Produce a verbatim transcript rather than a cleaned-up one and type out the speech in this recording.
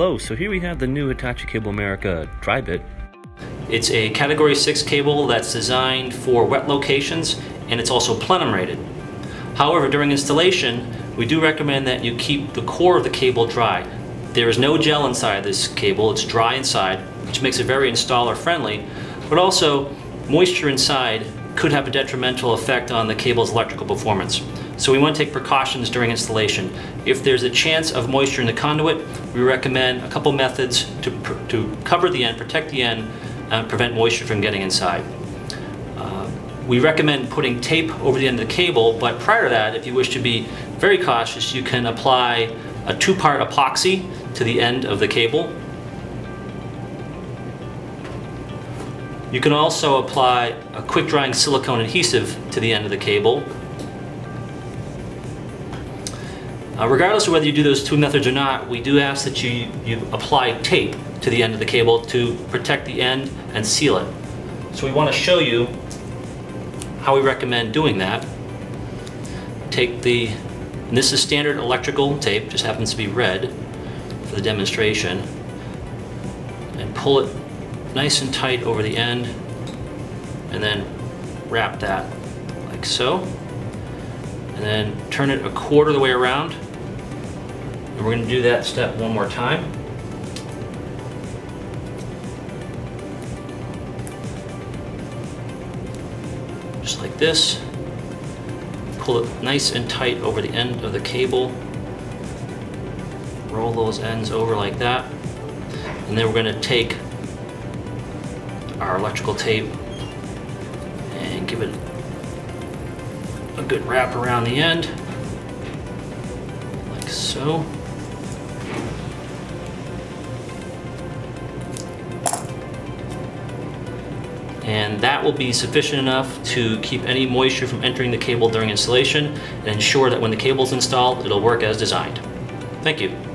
Hello, so here we have the new Hitachi Cable America DryBit. It's a category six cable that's designed for wet locations, and it's also plenum rated. However, during installation, we do recommend that you keep the core of the cable dry. There is no gel inside this cable, it's dry inside, which makes it very installer friendly, but also moisture inside could have a detrimental effect on the cable's electrical performance. So we want to take precautions during installation. If there's a chance of moisture in the conduit, we recommend a couple methods to, to cover the end, protect the end, and prevent moisture from getting inside. Uh, we recommend putting tape over the end of the cable, but prior to that, if you wish to be very cautious, you can apply a two-part epoxy to the end of the cable. You can also apply a quick-drying silicone adhesive to the end of the cable. Uh, regardless of whether you do those two methods or not, we do ask that you, you apply tape to the end of the cable to protect the end and seal it. So we want to show you how we recommend doing that. Take the, and this is standard electrical tape, just happens to be red for the demonstration, and pull it nice and tight over the end, and then wrap that like so, and then turn it a quarter of the way around, and we're going to do that step one more time. Just like this, pull it nice and tight over the end of the cable, roll those ends over like that, and then we're going to take our electrical tape and give it a good wrap around the end, like so. And that will be sufficient enough to keep any moisture from entering the cable during installation and ensure that when the cable is installed, it'll work as designed. Thank you.